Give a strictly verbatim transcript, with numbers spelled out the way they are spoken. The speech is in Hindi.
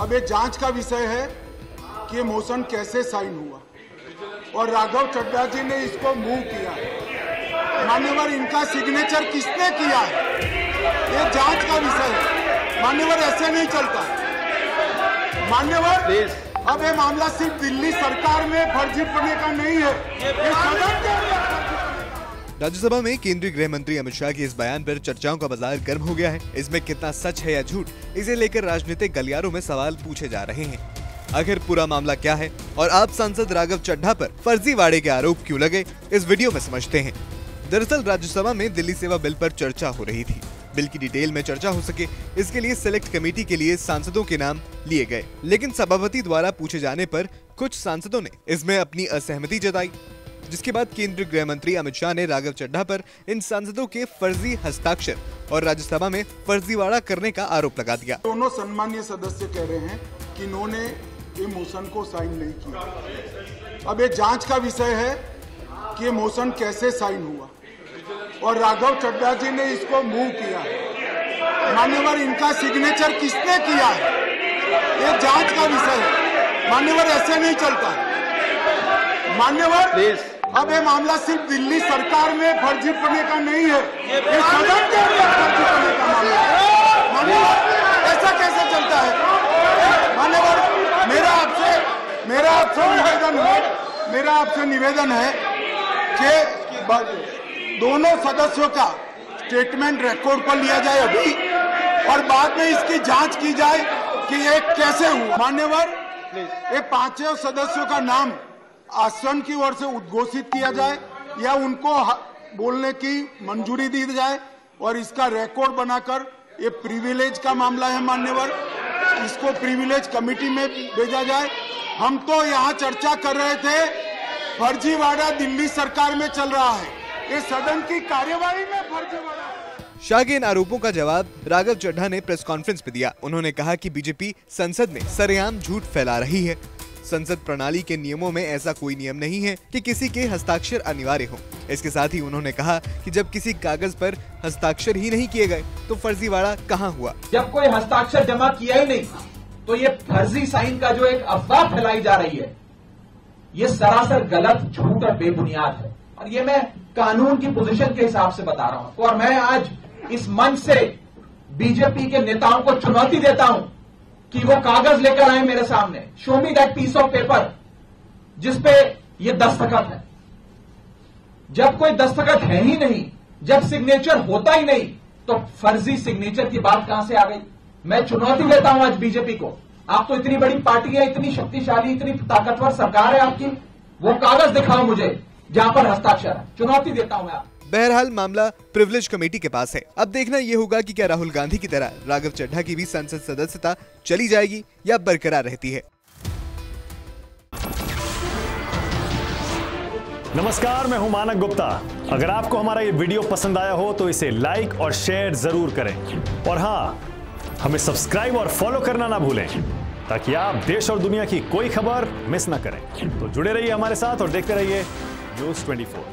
अब ये जांच का विषय है कि मोशन कैसे साइन हुआ और राघव चड्ढा जी ने इसको मूव किया। मान्यवर, इनका सिग्नेचर किसने किया है ये जांच का विषय है। मान्यवर, ऐसे नहीं चलता। मान्यवर, अब ये मामला सिर्फ दिल्ली सरकार में फर्जीपने का नहीं है, ये सदन के अंदर। राज्यसभा में केंद्रीय गृह मंत्री अमित शाह के इस बयान पर चर्चाओं का बाजार गर्म हो गया है। इसमें कितना सच है या झूठ, इसे लेकर राजनीतिक गलियारों में सवाल पूछे जा रहे हैं। आखिर पूरा मामला क्या है और आप सांसद राघव चड्ढा पर फर्जीवाड़े के आरोप क्यों लगे, इस वीडियो में समझते हैं। दरअसल राज्यसभा में दिल्ली सेवा बिल पर चर्चा हो रही थी। बिल की डिटेल में चर्चा हो सके इसके लिए सिलेक्ट कमेटी के लिए सांसदों के नाम लिए गए, लेकिन सभापति द्वारा पूछे जाने पर कुछ सांसदों ने इसमें अपनी असहमति जताई, जिसके बाद केंद्रीय गृह मंत्री अमित शाह ने राघव चड्ढा पर इन सांसदों के फर्जी हस्ताक्षर और राज्यसभा में फर्जीवाड़ा करने का आरोप लगा दिया। दोनों सम्माननीय सदस्य कह रहे हैं कि इन्होंने ये मोशन को साइन नहीं किया। अब ये जांच का विषय है कि ये मोशन कैसे साइन हुआ और राघव चड्ढा जी ने इसको मूव किया। मान्यवर, इनका सिग्नेचर किसने किया है ये जाँच का विषय है। मान्यवर, ऐसे नहीं चलता। मान्यवर, अब ये मामला सिर्फ दिल्ली सरकार में फर्जीपने का नहीं है, ये सदन के अंदर फर्जीपने का मामला है। मान्यवर, ऐसा कैसे चलता है? मान्यवर, मेरा आपसे मेरा आपसे निवेदन है मेरा आपसे निवेदन है कि दोनों सदस्यों का स्टेटमेंट रिकॉर्ड पर लिया जाए अभी, और बाद में इसकी जांच की जाए कि ये कैसे हुआ। मान्यवर, ये पांचों सदस्यों का नाम आसन की ओर से उद्घोषित किया जाए या उनको बोलने की मंजूरी दी जाए और इसका रिकॉर्ड बनाकर, ये प्रिविलेज का मामला है मान्यवर, इसको प्रिविलेज कमेटी में भेजा जाए। हम तो यहाँ चर्चा कर रहे थे फर्जीवाड़ा दिल्ली सरकार में चल रहा है, ये सदन की कार्यवाही में फर्जीवाड़ा। शाह के इन आरोपों का जवाब राघव चड्ढा ने प्रेस कॉन्फ्रेंस में दिया। उन्होंने कहा कि बीजेपी संसद में सरेआम झूठ फैला रही है। संसद प्रणाली के नियमों में ऐसा कोई नियम नहीं है कि किसी के हस्ताक्षर अनिवार्य हो। इसके साथ ही उन्होंने कहा कि जब किसी कागज पर हस्ताक्षर ही नहीं किए गए तो फर्जीवाड़ा कहाँ हुआ। जब कोई हस्ताक्षर जमा किया ही नहीं तो ये फर्जी साइन का जो एक अफवाह फैलाई जा रही है, ये सरासर गलत, झूठ और बेबुनियाद है। और ये मैं कानून की पोजीशन के हिसाब से बता रहा हूँ। और मैं आज इस मंच से बीजेपी के नेताओं को चुनौती देता हूँ कि वो कागज लेकर आए मेरे सामने, show me that piece of paper जिसपे ये दस्तखत है। जब कोई दस्तखत है ही नहीं, जब सिग्नेचर होता ही नहीं, तो फर्जी सिग्नेचर की बात कहां से आ गई। मैं चुनौती देता हूं आज बीजेपी को, आप तो इतनी बड़ी पार्टी है, इतनी शक्तिशाली, इतनी ताकतवर सरकार है आपकी, वो कागज दिखाओ मुझे जहां पर हस्ताक्षर है। चुनौती देता हूं मैं आप। बहरहाल मामला प्रिविलेज कमेटी के पास है। अब देखना ये होगा कि क्या राहुल गांधी की तरह राघव चड्ढा की भी संसद सदस्यता चली जाएगी या बरकरार रहती है। नमस्कार, मैं हूं मानक गुप्ता। अगर आपको हमारा ये वीडियो पसंद आया हो तो इसे लाइक और शेयर जरूर करें, और हाँ, हमें सब्सक्राइब और फॉलो करना ना भूलें ताकि आप देश और दुनिया की कोई खबर मिस ना करें। तो जुड़े रहिए हमारे साथ और देखते रहिए न्यूज़ ट्वेंटी फोर।